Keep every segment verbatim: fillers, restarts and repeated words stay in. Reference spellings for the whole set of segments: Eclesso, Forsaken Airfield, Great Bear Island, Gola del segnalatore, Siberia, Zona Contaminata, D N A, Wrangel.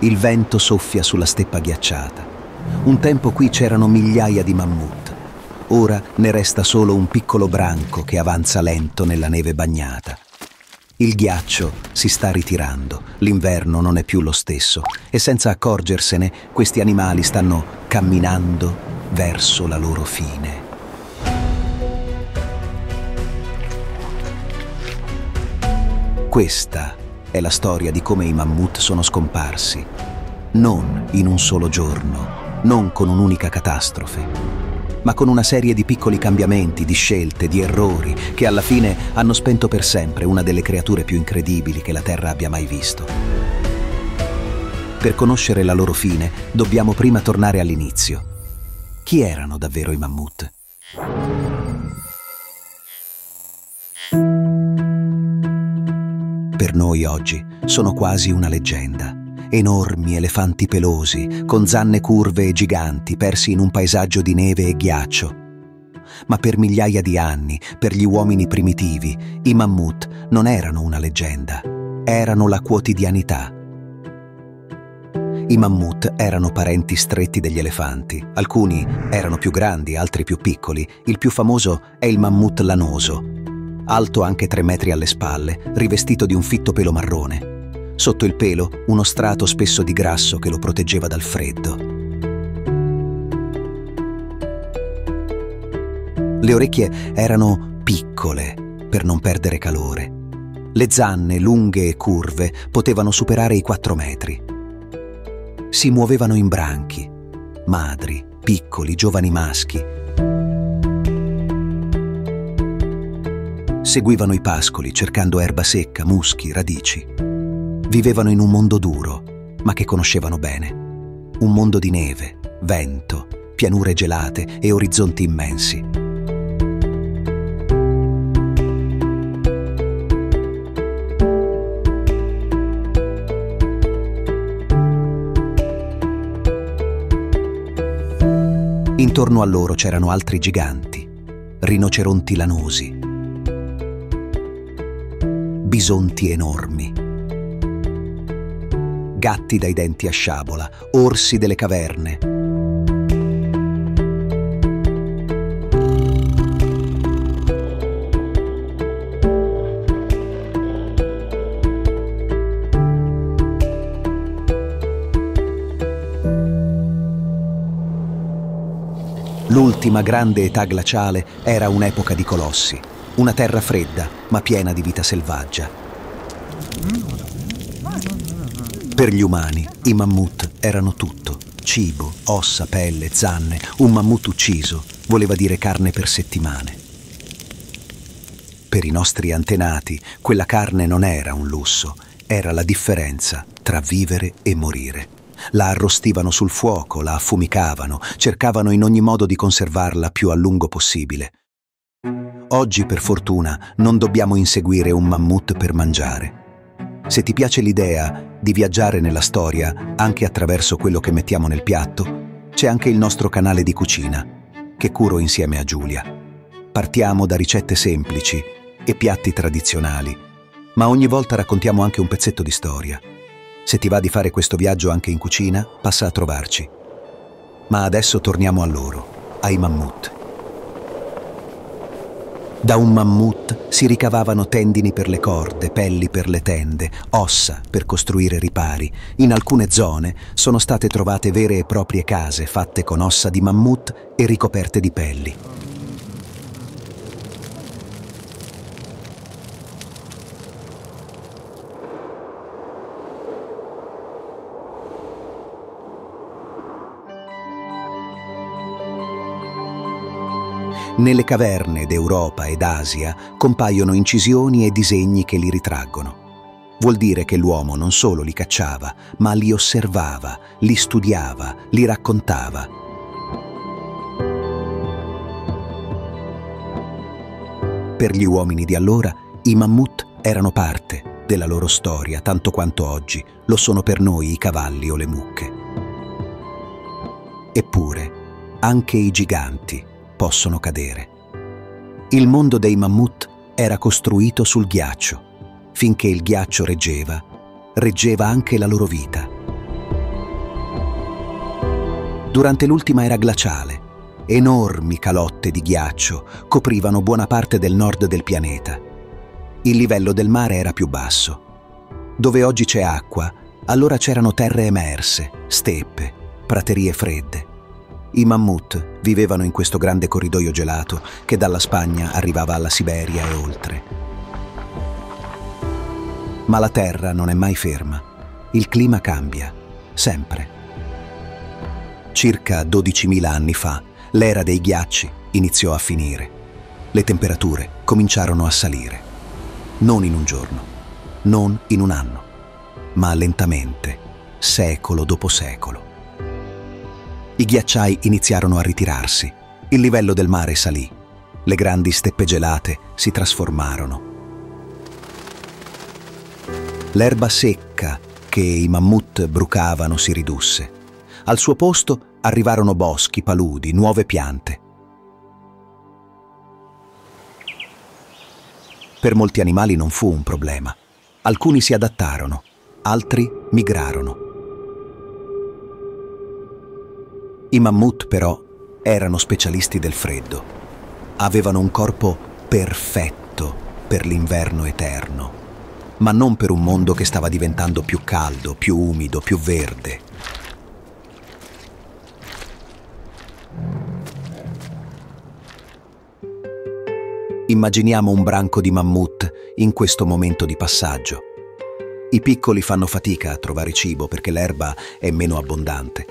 Il vento soffia sulla steppa ghiacciata. Un tempo qui c'erano migliaia di mammut. Ora ne resta solo un piccolo branco che avanza lento nella neve bagnata. Il ghiaccio si sta ritirando, l'inverno non è più lo stesso e senza accorgersene questi animali stanno camminando verso la loro fine. Questa è la storia di come i mammut sono scomparsi, non in un solo giorno, non con un'unica catastrofe, ma con una serie di piccoli cambiamenti, di scelte, di errori, che alla fine hanno spento per sempre una delle creature più incredibili che la Terra abbia mai visto. Per conoscere la loro fine, dobbiamo prima tornare all'inizio. Chi erano davvero i mammut? Per noi oggi sono quasi una leggenda. Enormi elefanti pelosi, con zanne curve e giganti, persi in un paesaggio di neve e ghiaccio. Ma per migliaia di anni, per gli uomini primitivi, i mammut non erano una leggenda, erano la quotidianità. I mammut erano parenti stretti degli elefanti. Alcuni erano più grandi, altri più piccoli. Il più famoso è il mammut lanoso, alto anche tre metri alle spalle, rivestito di un fitto pelo marrone. Sotto il pelo, uno strato spesso di grasso che lo proteggeva dal freddo. Le orecchie erano piccole, per non perdere calore. Le zanne, lunghe e curve, potevano superare i quattro metri. Si muovevano in branchi, madri, piccoli, giovani maschi. Seguivano i pascoli cercando erba secca, muschi, radici. Vivevano in un mondo duro, ma che conoscevano bene. Un mondo di neve, vento, pianure gelate e orizzonti immensi. Intorno a loro c'erano altri giganti, rinoceronti lanosi, bisonti enormi, gatti dai denti a sciabola, orsi delle caverne. L'ultima grande età glaciale era un'epoca di colossi. Una terra fredda, ma piena di vita selvaggia. Per gli umani, i mammut erano tutto. Cibo, ossa, pelle, zanne. Un mammut ucciso voleva dire carne per settimane. Per i nostri antenati, quella carne non era un lusso, era la differenza tra vivere e morire. La arrostivano sul fuoco, la affumicavano, cercavano in ogni modo di conservarla più a lungo possibile. Oggi, per fortuna, non dobbiamo inseguire un mammut per mangiare. Se ti piace l'idea di viaggiare nella storia anche attraverso quello che mettiamo nel piatto, c'è anche il nostro canale di cucina, che curo insieme a Giulia. Partiamo da ricette semplici e piatti tradizionali, ma ogni volta raccontiamo anche un pezzetto di storia. Se ti va di fare questo viaggio anche in cucina, passa a trovarci. Ma adesso torniamo a loro, ai mammut. Da un mammut si ricavavano tendini per le corde, pelli per le tende, ossa per costruire ripari. In alcune zone sono state trovate vere e proprie case fatte con ossa di mammut e ricoperte di pelli. Nelle caverne d'Europa ed Asia compaiono incisioni e disegni che li ritraggono. Vuol dire che l'uomo non solo li cacciava, ma li osservava, li studiava, li raccontava. Per gli uomini di allora, i mammut erano parte della loro storia, tanto quanto oggi lo sono per noi i cavalli o le mucche. Eppure, anche i giganti possono cadere. Il mondo dei mammut era costruito sul ghiaccio. Finché il ghiaccio reggeva, reggeva anche la loro vita. durante l'ultima era glaciale. Enormi calotte di ghiaccio coprivano buona parte del nord del pianeta. Il livello del mare era più basso. Dove oggi c'è acqua, allora c'erano terre emerse, steppe, praterie fredde. I mammut vivevano in questo grande corridoio gelato che dalla Spagna arrivava alla Siberia e oltre. Ma la Terra non è mai ferma. Il clima cambia, sempre. Circa dodicimila anni fa, l'era dei ghiacci iniziò a finire. Le temperature cominciarono a salire. Non in un giorno, non in un anno, ma lentamente, secolo dopo secolo. I ghiacciai iniziarono a ritirarsi, il livello del mare salì, le grandi steppe gelate si trasformarono. L'erba secca che i mammut brucavano si ridusse. Al suo posto arrivarono boschi, paludi, nuove piante. Per molti animali non fu un problema. Alcuni si adattarono, altri migrarono. I mammut, però, erano specialisti del freddo. Avevano un corpo perfetto per l'inverno eterno, ma non per un mondo che stava diventando più caldo, più umido, più verde. Immaginiamo un branco di mammut in questo momento di passaggio. I piccoli fanno fatica a trovare cibo perché l'erba è meno abbondante.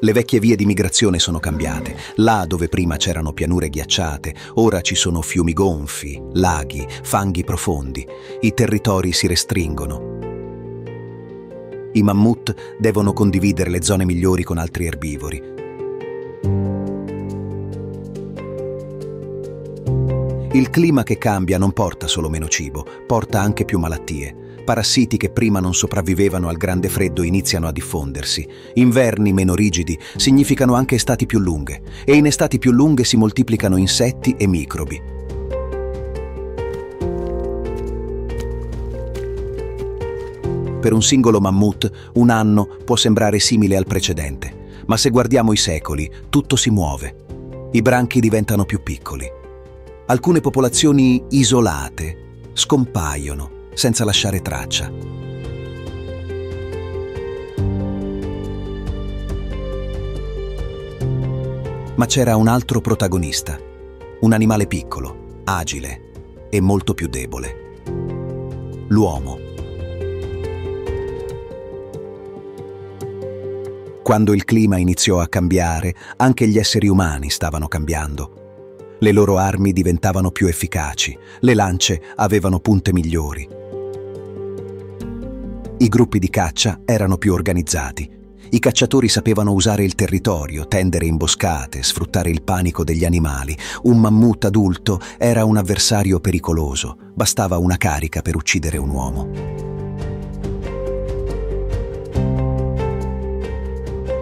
Le vecchie vie di migrazione sono cambiate. Là dove prima c'erano pianure ghiacciate, ora ci sono fiumi gonfi, laghi, fanghi profondi. I territori si restringono. I mammut devono condividere le zone migliori con altri erbivori. Il clima che cambia non porta solo meno cibo, porta anche più malattie. Parassiti che prima non sopravvivevano al grande freddo iniziano a diffondersi. Inverni meno rigidi significano anche estati più lunghe, e in estati più lunghe si moltiplicano insetti e microbi. Per un singolo mammut un anno può sembrare simile al precedente, ma se guardiamo i secoli tutto si muove. I branchi diventano più piccoli. Alcune popolazioni isolate scompaiono senza lasciare traccia. Ma c'era un altro protagonista, un animale piccolo, agile e molto più debole. L'uomo. Quando il clima iniziò a cambiare, anche gli esseri umani stavano cambiando. Le loro armi diventavano più efficaci, le lance avevano punte migliori. I gruppi di caccia erano più organizzati. I cacciatori sapevano usare il territorio, tendere imboscate, sfruttare il panico degli animali. Un mammut adulto era un avversario pericoloso. Bastava una carica per uccidere un uomo.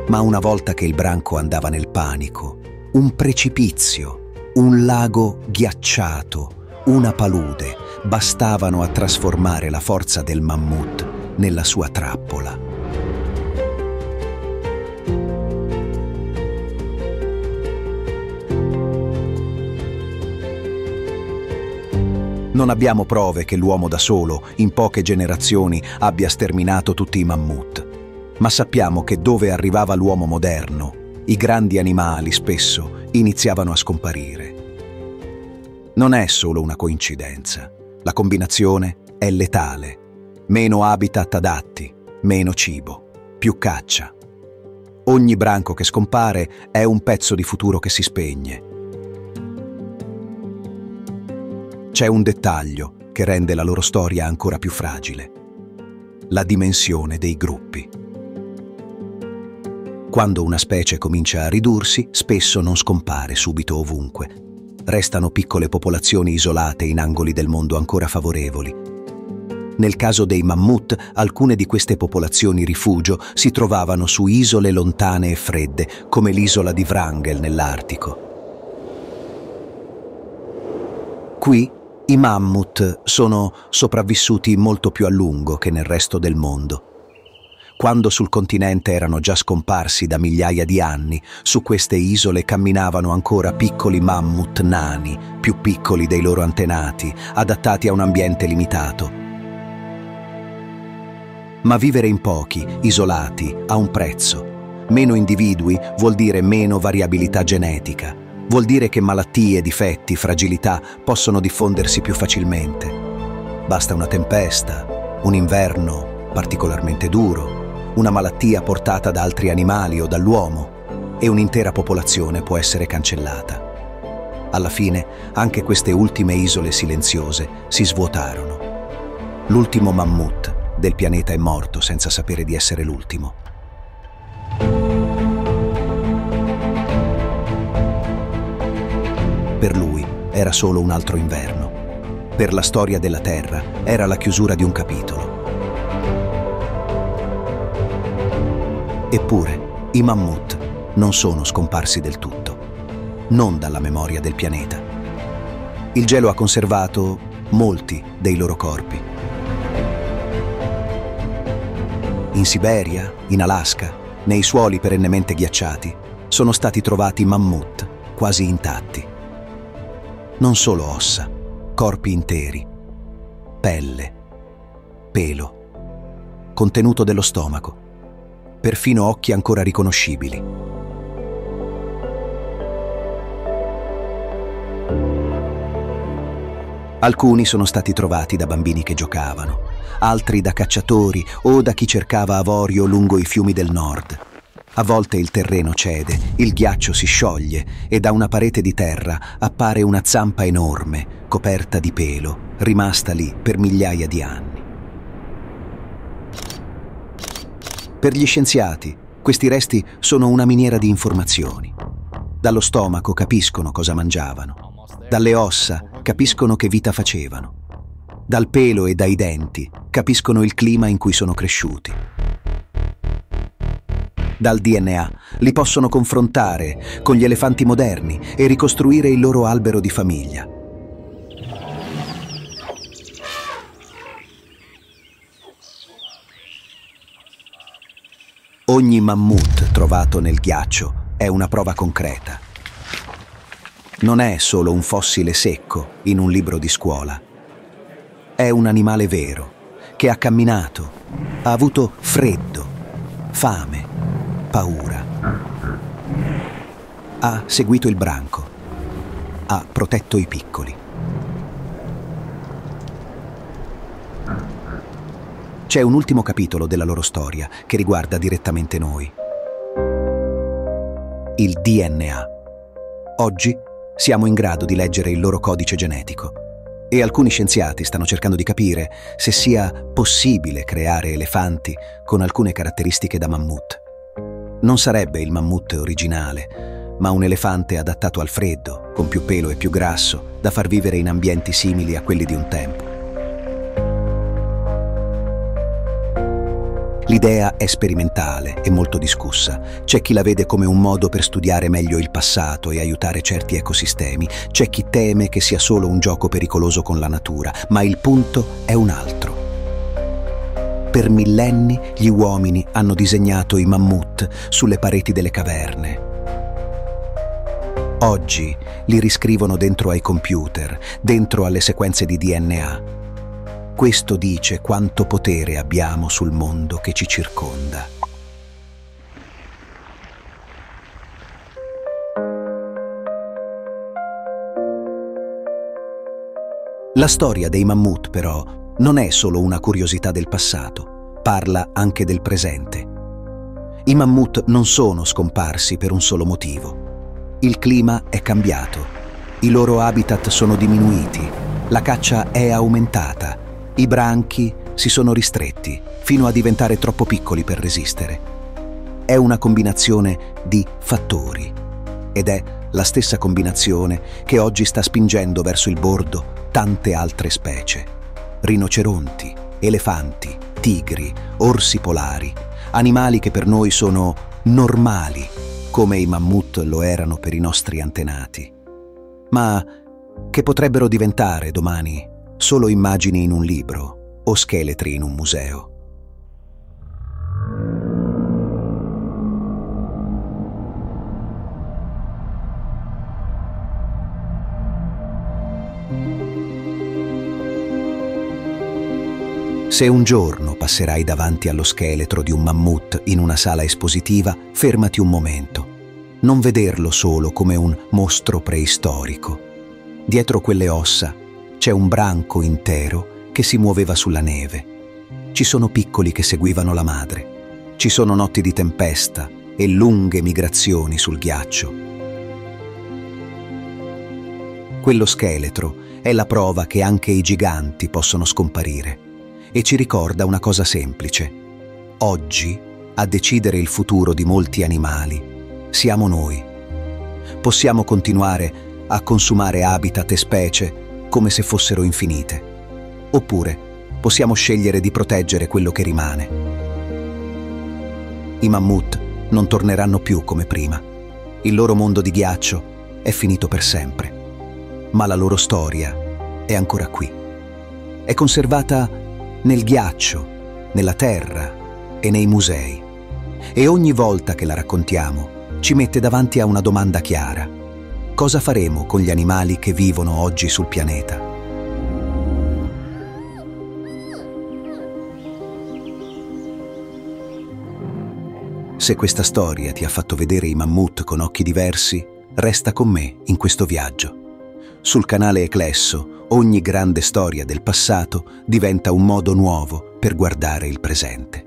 Ma una volta che il branco andava nel panico, un precipizio, un lago ghiacciato, una palude, bastavano a trasformare la forza del mammut nella sua trappola. Non abbiamo prove che l'uomo da solo, in poche generazioni, abbia sterminato tutti i mammut, ma sappiamo che dove arrivava l'uomo moderno, i grandi animali spesso iniziavano a scomparire. Non è solo una coincidenza, la combinazione è letale. Meno habitat adatti, meno cibo, più caccia. Ogni branco che scompare è un pezzo di futuro che si spegne. C'è un dettaglio che rende la loro storia ancora più fragile: la dimensione dei gruppi. Quando una specie comincia a ridursi, spesso non scompare subito ovunque. Restano piccole popolazioni isolate in angoli del mondo ancora favorevoli. Nel caso dei mammut, alcune di queste popolazioni rifugio si trovavano su isole lontane e fredde, come l'isola di Wrangel nell'Artico. Qui i mammut sono sopravvissuti molto più a lungo che nel resto del mondo. Quando sul continente erano già scomparsi da migliaia di anni, su queste isole camminavano ancora piccoli mammut nani, più piccoli dei loro antenati, adattati a un ambiente limitato. Ma vivere in pochi, isolati, ha un prezzo. Meno individui vuol dire meno variabilità genetica. Vuol dire che malattie, difetti, fragilità possono diffondersi più facilmente. Basta una tempesta, un inverno particolarmente duro, una malattia portata da altri animali o dall'uomo, e un'intera popolazione può essere cancellata. Alla fine, anche queste ultime isole silenziose si svuotarono. L'ultimo mammut del pianeta è morto senza sapere di essere l'ultimo. Per lui era solo un altro inverno. Per la storia della Terra era la chiusura di un capitolo. Eppure, i mammut non sono scomparsi del tutto, non dalla memoria del pianeta. Il gelo ha conservato molti dei loro corpi. In Siberia, in Alaska, nei suoli perennemente ghiacciati, sono stati trovati mammut quasi intatti. Non solo ossa, corpi interi, pelle, pelo, contenuto dello stomaco, perfino occhi ancora riconoscibili. Alcuni sono stati trovati da bambini che giocavano, altri da cacciatori o da chi cercava avorio lungo i fiumi del nord. A volte il terreno cede, il ghiaccio si scioglie e da una parete di terra appare una zampa enorme, coperta di pelo, rimasta lì per migliaia di anni. Per gli scienziati, questi resti sono una miniera di informazioni. Dallo stomaco capiscono cosa mangiavano. Dalle ossa capiscono che vita facevano. Dal pelo e dai denti capiscono il clima in cui sono cresciuti. Dal D N A li possono confrontare con gli elefanti moderni e ricostruire il loro albero di famiglia. Ogni mammut trovato nel ghiaccio è una prova concreta. Non è solo un fossile secco in un libro di scuola. È un animale vero, che ha camminato, ha avuto freddo, fame, paura. Ha seguito il branco, ha protetto i piccoli. C'è un ultimo capitolo della loro storia che riguarda direttamente noi. Il D N A. Oggi siamo in grado di leggere il loro codice genetico e alcuni scienziati stanno cercando di capire se sia possibile creare elefanti con alcune caratteristiche da mammut. Non sarebbe il mammut originale, ma un elefante adattato al freddo, con più pelo e più grasso, da far vivere in ambienti simili a quelli di un tempo. L'idea è sperimentale e molto discussa. C'è chi la vede come un modo per studiare meglio il passato e aiutare certi ecosistemi. C'è chi teme che sia solo un gioco pericoloso con la natura, ma il punto è un altro. Per millenni gli uomini hanno disegnato i mammut sulle pareti delle caverne. Oggi li riscrivono dentro ai computer, dentro alle sequenze di D N A. Questo dice quanto potere abbiamo sul mondo che ci circonda. La storia dei mammut, però, non è solo una curiosità del passato, parla anche del presente. I mammut non sono scomparsi per un solo motivo. Il clima è cambiato, i loro habitat sono diminuiti, la caccia è aumentata. I branchi si sono ristretti, fino a diventare troppo piccoli per resistere. È una combinazione di fattori, ed è la stessa combinazione che oggi sta spingendo verso il bordo tante altre specie. Rinoceronti, elefanti, tigri, orsi polari, animali che per noi sono normali, come i mammut lo erano per i nostri antenati, ma che potrebbero diventare domani solo immagini in un libro o scheletri in un museo. Se un giorno passerai davanti allo scheletro di un mammut in una sala espositiva, fermati un momento. Non vederlo solo come un mostro preistorico. Dietro quelle ossa c'è un branco intero che si muoveva sulla neve. Ci sono piccoli che seguivano la madre. Ci sono notti di tempesta e lunghe migrazioni sul ghiaccio. Quello scheletro è la prova che anche i giganti possono scomparire e ci ricorda una cosa semplice. Oggi, a decidere il futuro di molti animali, siamo noi. Possiamo continuare a consumare habitat e specie come se fossero infinite, oppure possiamo scegliere di proteggere quello che rimane. I mammut non torneranno più come prima. Il loro mondo di ghiaccio è finito per sempre. Ma la loro storia è ancora qui. È conservata nel ghiaccio, nella terra e nei musei. E ogni volta che la raccontiamo ci mette davanti a una domanda chiara. Cosa faremo con gli animali che vivono oggi sul pianeta? Se questa storia ti ha fatto vedere i mammut con occhi diversi, resta con me in questo viaggio. Sul canale Eclesso, ogni grande storia del passato diventa un modo nuovo per guardare il presente.